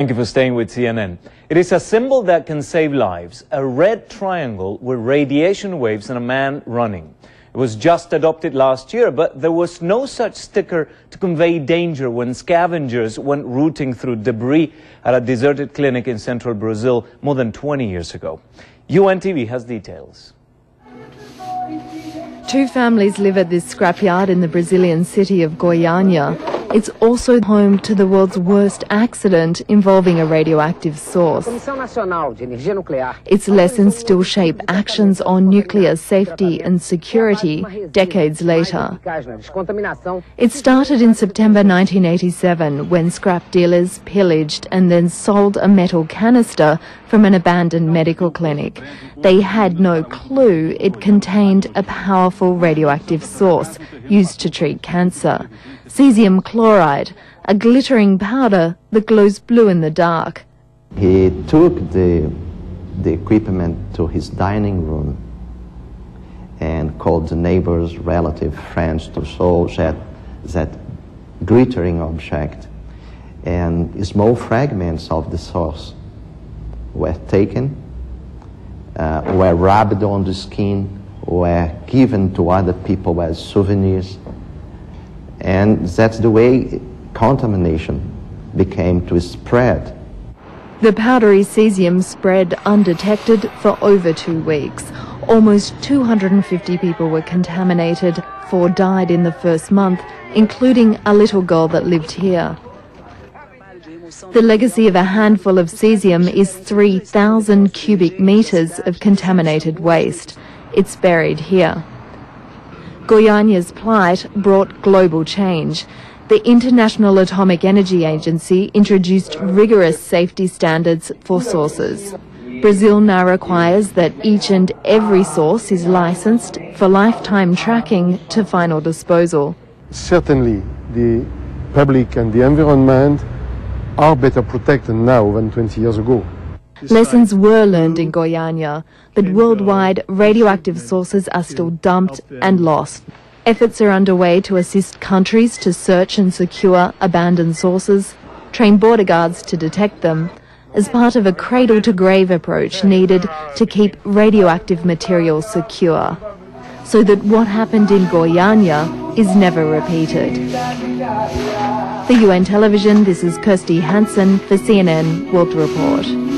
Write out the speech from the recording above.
Thank you for staying with CNN. It is a symbol that can save lives, a red triangle with radiation waves and a man running. It was just adopted last year, but there was no such sticker to convey danger when scavengers went rooting through debris at a deserted clinic in central Brazil more than 20 years ago. UNTV has details. Two families live at this scrapyard in the Brazilian city of Goiânia. It's also home to the world's worst accident involving a radioactive source. Its lessons still shape actions on nuclear safety and security decades later. It started in September 1987 when scrap dealers pillaged and then sold a metal canister from an abandoned medical clinic. They had no clue it contained a powerful radioactive source used to treat cancer. Cesium chloride, a glittering powder that glows blue in the dark. He took the equipment to his dining room and called the neighbors, relatives, friends to show that glittering object, and small fragments of the source were taken, were rubbed on the skin, were given to other people as souvenirs. And that's the way contamination became to spread. The powdery cesium spread undetected for over 2 weeks. Almost 250 people were contaminated. 4 died in the first month, including a little girl that lived here. The legacy of a handful of cesium is 3,000 cubic meters of contaminated waste. It's buried here. Goiânia's plight brought global change. The International Atomic Energy Agency introduced rigorous safety standards for sources. Brazil now requires that each and every source is licensed for lifetime tracking to final disposal. Certainly, the public and the environment are better protected now than 20 years ago. Lessons were learned in Goiânia, but worldwide radioactive sources are still dumped and lost. Efforts are underway to assist countries to search and secure abandoned sources, train border guards to detect them, as part of a cradle-to-grave approach needed to keep radioactive material secure, so that what happened in Goiânia is never repeated. For UN Television, this is Kirsty Hansen for CNN World Report.